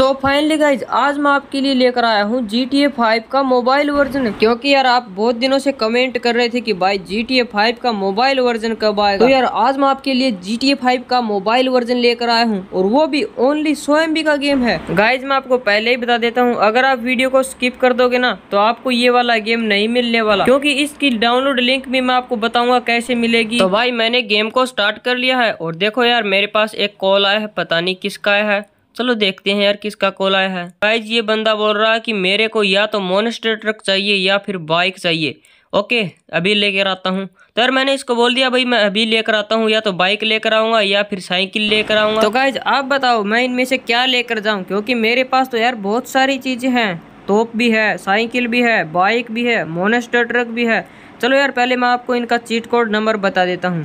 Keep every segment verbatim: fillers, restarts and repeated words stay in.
So finally guys आज मैं आपके लिए लेकर आया हूँ जी टी ए फाइव का मोबाइल वर्जन, क्योंकि यार आप बहुत दिनों से कमेंट कर रहे थे कि भाई जी टी ए फाइव का मोबाइल वर्जन कब आएगा। तो यार आज मैं आपके लिए जी टी ए फाइव का मोबाइल वर्जन लेकर आया हूँ और वो भी ओनली सौ एम बी का गेम है। गाइज मैं आपको पहले ही बता देता हूँ, अगर आप वीडियो को स्किप कर दोगे ना तो आपको ये वाला गेम नहीं मिलने वाला, क्योंकि इसकी डाउनलोड लिंक भी मैं आपको बताऊंगा कैसे मिलेगी। तो भाई मैंने गेम को स्टार्ट कर लिया है और देखो यार मेरे पास एक कॉल आया है, पता नहीं किसका आया है। चलो देखते हैं यार किसका कॉल आया है। गाइज ये बंदा बोल रहा है कि मेरे को या तो मॉन्स्टर ट्रक चाहिए या फिर बाइक चाहिए। ओके अभी लेकर आता हूँ। तो यार मैंने इसको बोल दिया भाई मैं अभी लेकर आता हूँ, या तो बाइक लेकर आऊंगा या फिर साइकिल लेकर आऊंगा। तो गाइज आप बताओ मैं इनमें से क्या लेकर जाऊँ, क्योंकि मेरे पास तो यार बहुत सारी चीजें हैं। टॉप भी है, साइकिल भी है, बाइक भी है, मॉन्स्टर ट्रक भी है। चलो यार पहले मैं आपको इनका चीट कोड नंबर बता देता हूँ।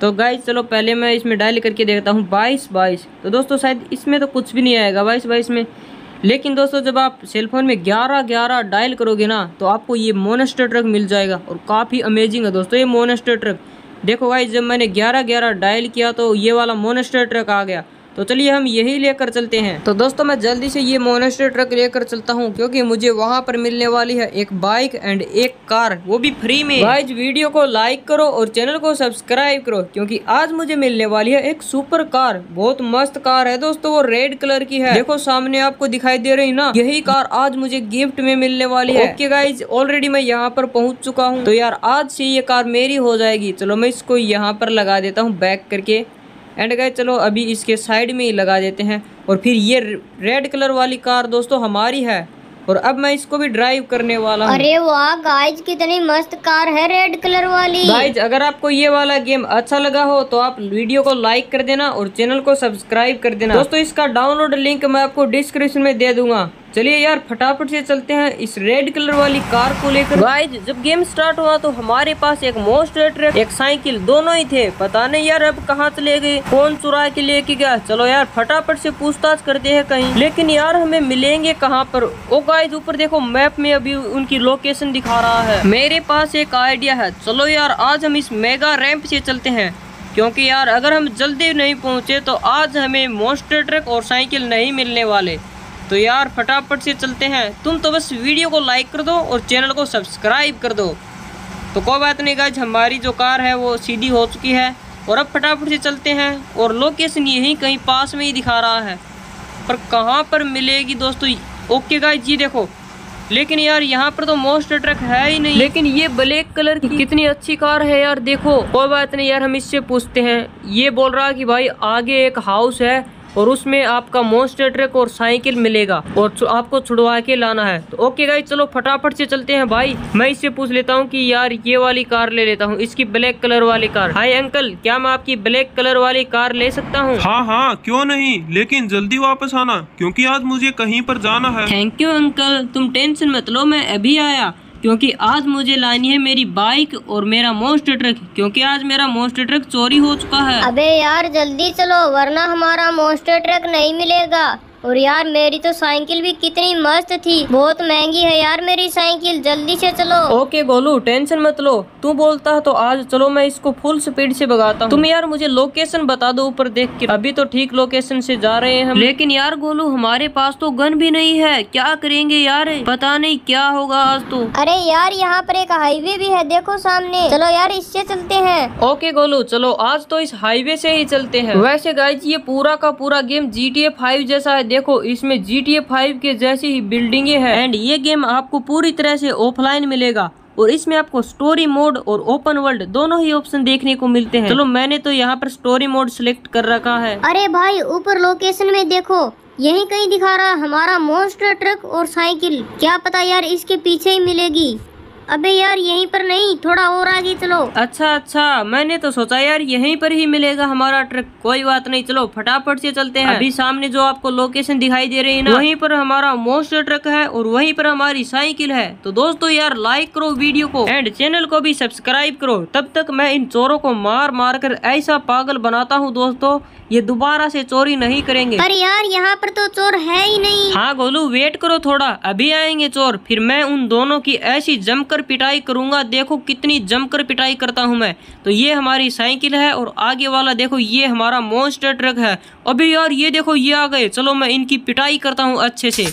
तो गाइज चलो पहले मैं इसमें डायल करके देखता हूँ बाईस बाईस। तो दोस्तों शायद इसमें तो कुछ भी नहीं आएगा बाईस बाईस में, लेकिन दोस्तों जब आप सेलफोन में ग्यारह ग्यारह डायल करोगे ना तो आपको ये मॉन्स्टर ट्रक मिल जाएगा और काफ़ी अमेजिंग है दोस्तों ये मॉन्स्टर ट्रक। देखो गाइज जब मैंने ग्यारह ग्यारह डायल किया तो ये वाला मॉन्स्टर ट्रक आ गया। तो चलिए हम यही लेकर चलते हैं। तो दोस्तों मैं जल्दी से ये मॉन्स्टर ट्रक लेकर चलता हूँ, क्योंकि मुझे वहाँ पर मिलने वाली है एक बाइक एंड एक कार, वो भी फ्री में। गाइस वीडियो को लाइक करो और चैनल को सब्सक्राइब करो, क्योंकि आज मुझे मिलने वाली है एक सुपर कार। बहुत मस्त कार है दोस्तों, वो रेड कलर की है। देखो सामने आपको दिखाई दे रही ना, यही कार आज मुझे गिफ्ट में मिलने वाली है। ओके गाइज ऑलरेडी मैं यहाँ पर पहुँच चुका हूँ, तो यार आज से ये कार मेरी हो जाएगी। चलो मैं इसको यहाँ पर लगा देता हूँ बैक करके एंड गाइज चलो अभी इसके साइड में ही लगा देते हैं। और फिर ये रेड कलर वाली कार दोस्तों हमारी है और अब मैं इसको भी ड्राइव करने वाला हूँ। अरे वाह गाइज कितनी मस्त कार है रेड कलर वाली। गाइज अगर आपको ये वाला गेम अच्छा लगा हो तो आप वीडियो को लाइक कर देना और चैनल को सब्सक्राइब कर देना। दोस्तों इसका डाउनलोड लिंक मैं आपको डिस्क्रिप्शन में दे दूंगा। चलिए यार फटाफट से चलते हैं इस रेड कलर वाली कार को लेकर। गाइज जब गेम स्टार्ट हुआ तो हमारे पास एक मॉन्स्टर ट्रक एक साइकिल दोनों ही थे। पता नहीं यार अब कहाँ चले गए, कौन चुरा के लेके गया। चलो यार फटाफट से पूछताछ करते हैं कहीं, लेकिन यार हमें मिलेंगे कहाँ पर। ओ गाइज ऊपर देखो मैप में अभी उनकी लोकेशन दिखा रहा है। मेरे पास एक आइडिया है, चलो यार आज हम इस मेगा रैंप से चलते हैं, क्योंकि यार अगर हम जल्दी नहीं पहुँचे तो आज हमें मॉन्स्टर ट्रक और साइकिल नहीं मिलने वाले। तो यार फटाफट से चलते हैं, तुम तो बस वीडियो को लाइक कर दो और चैनल को सब्सक्राइब कर दो। तो कोई बात नहीं गाइज, हमारी जो कार है वो सीधी हो चुकी है और अब फटाफट से चलते हैं। और लोकेशन यहीं कहीं पास में ही दिखा रहा है, पर कहाँ पर मिलेगी दोस्तों। ओके गाइज जी देखो, लेकिन यार यहाँ पर तो मॉन्स्टर ट्रक है ही नहीं। लेकिन ये ब्लैक कलर की कितनी अच्छी कार है यार, देखो। कोई बात नहीं यार हम इससे पूछते हैं। ये बोल रहा है कि भाई आगे एक हाउस है और उसमें आपका मॉन्स्टर ट्रक और साइकिल मिलेगा और आपको छुड़वा के लाना है। तो ओके गाइज चलो फटाफट से चलते हैं। भाई मैं इससे पूछ लेता हूँ कि यार ये वाली कार ले लेता हूँ, इसकी ब्लैक कलर वाली कार। हाय अंकल, क्या मैं आपकी ब्लैक कलर वाली कार ले सकता हूँ? हाँ हाँ क्यों नहीं, लेकिन जल्दी वापस आना क्योंकि आज मुझे कहीं पर जाना है। थैंक यू अंकल, तुम टेंशन मत लो मैं अभी आया, क्योंकि आज मुझे लानी है मेरी बाइक और मेरा मॉन्स्टर ट्रक, क्योंकि आज मेरा मॉन्स्टर ट्रक चोरी हो चुका है। अबे यार जल्दी चलो वरना हमारा मॉन्स्टर ट्रक नहीं मिलेगा। और यार मेरी तो साइकिल भी कितनी मस्त थी, बहुत महंगी है यार मेरी साइकिल, जल्दी से चलो। ओके गोलू टेंशन मत लो, तू बोलता है तो आज चलो मैं इसको फुल स्पीड से भगाता हूँ। तुम यार मुझे लोकेशन बता दो ऊपर देख के, अभी तो ठीक लोकेशन से जा रहे हैं हम। लेकिन यार गोलू हमारे पास तो गन भी नहीं है, क्या करेंगे यार, पता नहीं क्या होगा आज तो। अरे यार यहाँ पर एक हाईवे भी है देखो सामने, चलो यार इससे चलते है। ओके गोलू चलो आज तो इस हाईवे से ही चलते हैं। वैसे गाइज ये पूरा का पूरा game G T A five जैसा है, देखो इसमें जी टी ए फाइव के जैसी ही बिल्डिंगे हैं एंड ये गेम आपको पूरी तरह से ऑफलाइन मिलेगा और इसमें आपको स्टोरी मोड और ओपन वर्ल्ड दोनों ही ऑप्शन देखने को मिलते हैं। चलो मैंने तो यहाँ पर स्टोरी मोड सिलेक्ट कर रखा है। अरे भाई ऊपर लोकेशन में देखो, यही कहीं दिखा रहा हमारा मॉन्स्टर ट्रक और साइकिल, क्या पता यार इसके पीछे ही मिलेगी। अबे यार यहीं पर नहीं, थोड़ा और आगे चलो। अच्छा अच्छा मैंने तो सोचा यार यहीं पर ही मिलेगा हमारा ट्रक। कोई बात नहीं चलो फटाफट से चलते हैं। अभी सामने जो आपको लोकेशन दिखाई दे रही है ना, वहीं पर हमारा मॉन्स्टर ट्रक है और वहीं पर हमारी साइकिल है। तो दोस्तों यार लाइक करो वीडियो को एंड चैनल को भी सब्सक्राइब करो। तब तक मैं इन चोरों को मार मार कर ऐसा पागल बनाता हूँ दोस्तों, ये दोबारा से चोरी नहीं करेंगे। पर यार यहाँ पर तो चोर है ही नहीं। हाँ गोलू वेट करो थोड़ा, अभी आएंगे चोर, फिर मैं उन दोनों की ऐसी जमकर पिटाई करूंगा। देखो कितनी जमकर पिटाई करता हूँ मैं। तो ये हमारी साइकिल है और आगे वाला देखो ये हमारा मॉन्स्टर ट्रक है। अभी यार ये देखो ये आ गए, चलो मैं इनकी पिटाई करता हूँ अच्छे से।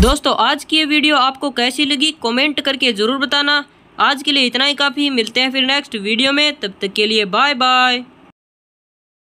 दोस्तों आज की ये वीडियो आपको कैसी लगी कमेंट करके ज़रूर बताना। आज के लिए इतना ही काफ़ी, मिलते हैं फिर नेक्स्ट वीडियो में, तब तक के लिए बाय बाय।